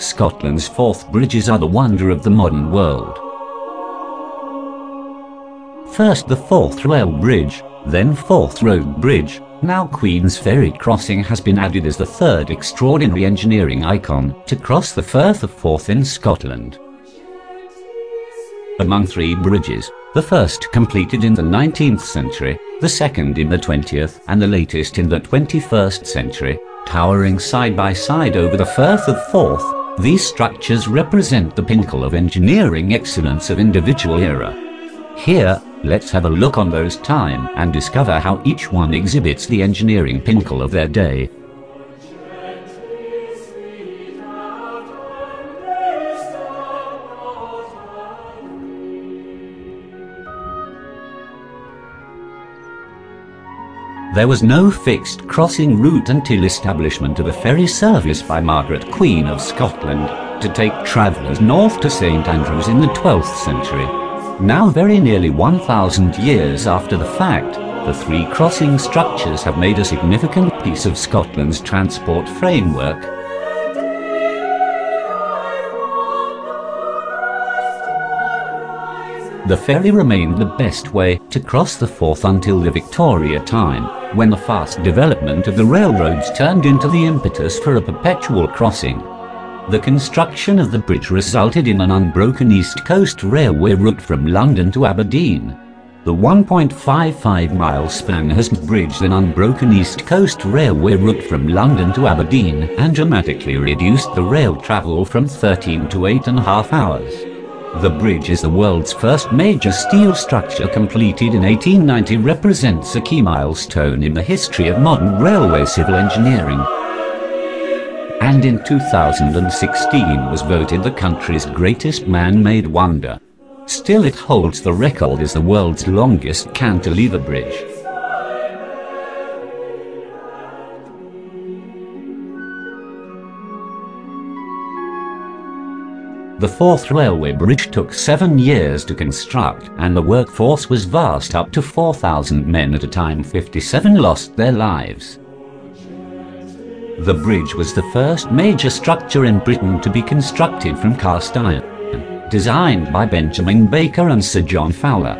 Scotland's Forth Bridges are the wonder of the modern world. First the Forth Rail Bridge, then Forth Road Bridge, now Queensferry Crossing has been added as the third extraordinary engineering icon to cross the Firth of Forth in Scotland. Among three bridges, the first completed in the 19th century, the second in the 20th and the latest in the 21st century, towering side by side over the Firth of Forth, these structures represent the pinnacle of engineering excellence of individual era. Here, let's have a look on those time and discover how each one exhibits the engineering pinnacle of their day. There was no fixed crossing route until establishment of a ferry service by Margaret Queen of Scotland to take travellers north to St Andrews in the 12th century. Now very nearly 1,000 years after the fact, the three crossing structures have made a significant piece of Scotland's transport framework. The ferry remained the best way to cross the Forth until the Victoria time, when the fast development of the railroads turned into the impetus for a perpetual crossing. The construction of the bridge resulted in an unbroken East Coast Railway route from London to Aberdeen. The 1.55-mile span has bridged an unbroken East Coast Railway route from London to Aberdeen and dramatically reduced the rail travel from 13 to 8.5 hours. The bridge is the world's first major steel structure completed in 1890 and represents a key milestone in the history of modern railway civil engineering. And in 2016 was voted the country's greatest man-made wonder. Still it holds the record as the world's longest cantilever bridge. The Forth Railway Bridge took 7 years to construct and the workforce was vast, up to 4,000 men at a time. 57 lost their lives. The bridge was the first major structure in Britain to be constructed from cast iron, designed by Benjamin Baker and Sir John Fowler.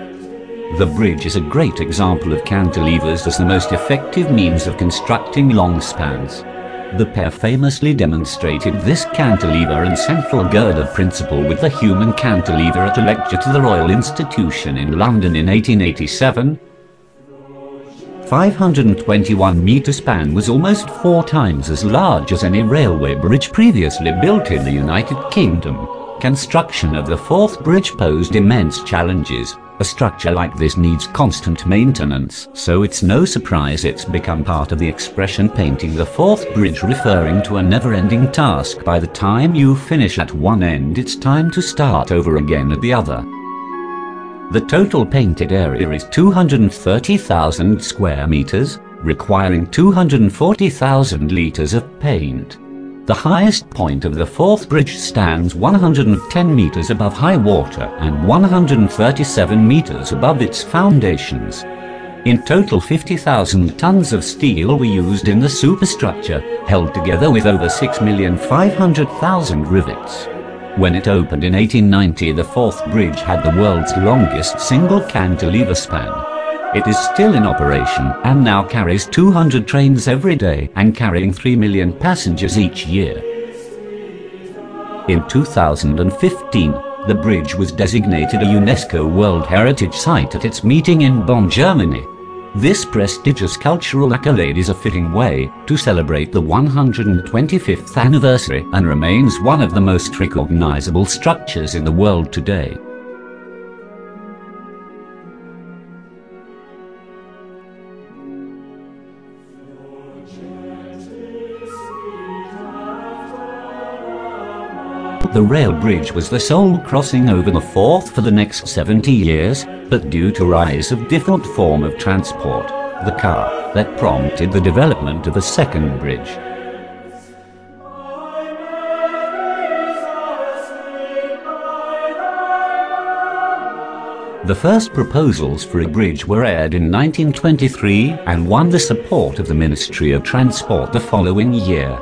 The bridge is a great example of cantilevers as the most effective means of constructing long spans. The pair famously demonstrated this cantilever and central girder principle with the human cantilever at a lecture to the Royal Institution in London in 1887. 521-metre span was almost 4 times as large as any railway bridge previously built in the United Kingdom. Construction of the Forth Bridge posed immense challenges. A structure like this needs constant maintenance, so it's no surprise it's become part of the expression painting the Forth Bridge, referring to a never-ending task. By the time you finish at one end, it's time to start over again at the other. The total painted area is 230,000 square meters, requiring 240,000 litres of paint. The highest point of the Forth Bridge stands 110 metres above high water and 137 metres above its foundations. In total 50,000 tonnes of steel were used in the superstructure, held together with over 6,500,000 rivets. When it opened in 1890, the Forth Bridge had the world's longest single cantilever span. It is still in operation and now carries 200 trains every day and carrying 3 million passengers each year. In 2015, the bridge was designated a UNESCO World Heritage Site at its meeting in Bonn, Germany. This prestigious cultural accolade is a fitting way to celebrate the 125th anniversary and remains one of the most recognizable structures in the world today. The rail bridge was the sole crossing over the Forth for the next 70 years, but due to rise of different form of transport, the car, that prompted the development of a second bridge. The first proposals for a bridge were aired in 1923 and won the support of the Ministry of Transport the following year.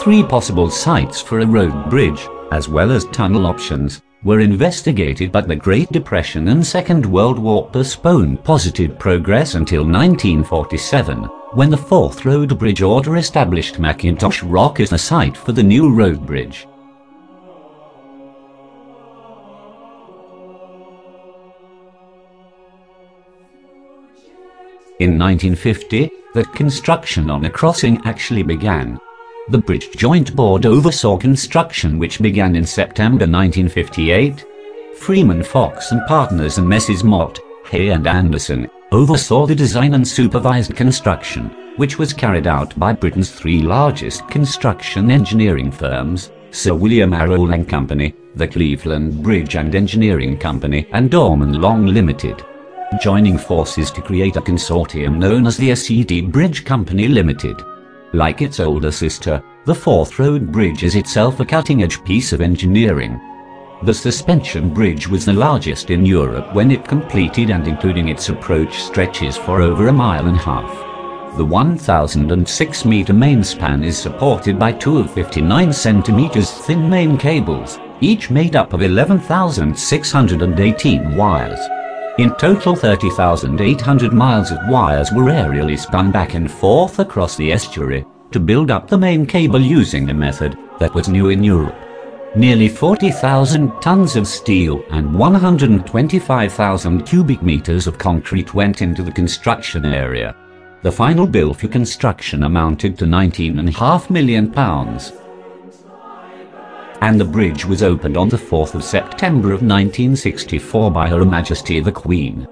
Three possible sites for a road bridge, as well as tunnel options, were investigated, but the Great Depression and Second World War postponed positive progress until 1947, when the Forth Road Bridge Order established Mackintosh Rock as the site for the new road bridge. In 1950, the construction on the crossing actually began. The Bridge Joint Board oversaw construction, which began in September 1958. Freeman Fox and Partners and Messrs. Mott, Hay and Anderson oversaw the design and supervised construction, which was carried out by Britain's three largest construction engineering firms, Sir William Arrol and Company, the Cleveland Bridge and Engineering Company and Dorman Long Limited, joining forces to create a consortium known as the SED Bridge Company Limited. Like its older sister, the Forth Road Bridge is itself a cutting-edge piece of engineering. The suspension bridge was the largest in Europe when it completed, and including its approach stretches for over a mile and a half. The 1,006-meter main span is supported by two of 59 centimeters thin main cables, each made up of 11,618 wires. In total, 30,800 miles of wires were aerially spun back and forth across the estuary to build up the main cable using a method that was new in Europe. Nearly 40,000 tons of steel and 125,000 cubic meters of concrete went into the construction area. The final bill for construction amounted to £19.5 million. And the bridge was opened on the 4th of September of 1964 by Her Majesty the Queen.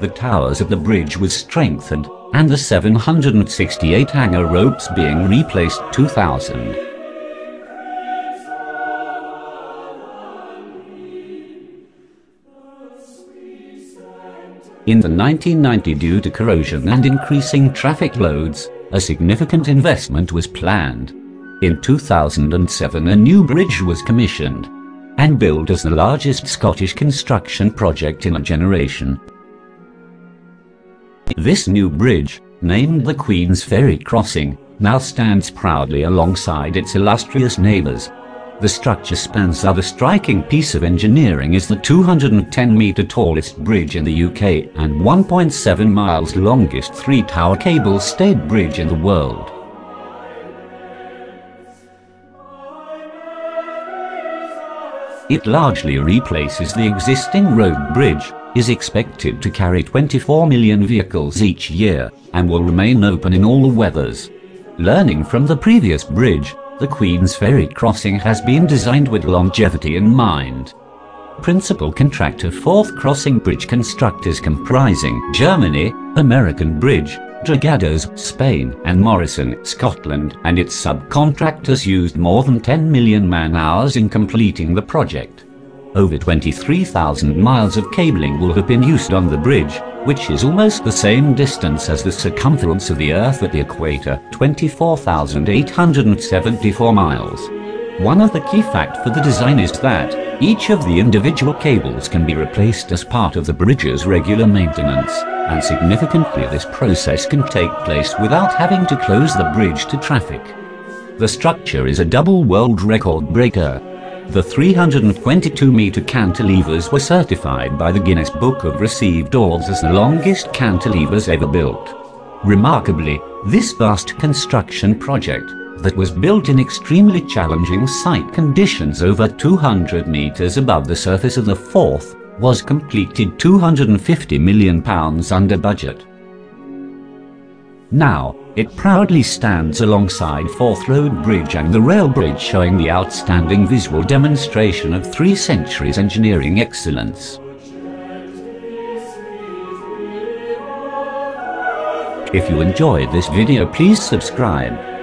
The towers of the bridge was strengthened, and the 768 hanger ropes being replaced 2,000. In the 1990s, due to corrosion and increasing traffic loads, a significant investment was planned. In 2007, a new bridge was commissioned and billed as the largest Scottish construction project in a generation. This new bridge, named the Queensferry Crossing, now stands proudly alongside its illustrious neighbours. The structure spans. Other striking piece of engineering is the 210-metre tallest bridge in the UK and 1.7 miles longest three-tower cable-stayed bridge in the world. It largely replaces the existing road bridge, is expected to carry 24 million vehicles each year, and will remain open in all weathers. Learning from the previous bridge, the Queensferry Crossing has been designed with longevity in mind. Principal contractor Forth Crossing Bridge Constructors, comprising Germany, American Bridge, Dragados, Spain and Morrison, Scotland, and its subcontractors used more than 10 million man-hours in completing the project. Over 23,000 miles of cabling will have been used on the bridge, which is almost the same distance as the circumference of the Earth at the equator, 24,874 miles. One of the key facts for the design is that each of the individual cables can be replaced as part of the bridge's regular maintenance, and significantly this process can take place without having to close the bridge to traffic. The structure is a double world record breaker. The 322-metre cantilevers were certified by the Guinness Book of Received Orders as the longest cantilevers ever built. Remarkably, this vast construction project, that was built in extremely challenging site conditions over 200 metres above the surface of the Forth, was completed £250 million under budget. Now, it proudly stands alongside Forth Road Bridge and the rail bridge, showing the outstanding visual demonstration of 3 centuries engineering excellence. If you enjoyed this video, please subscribe.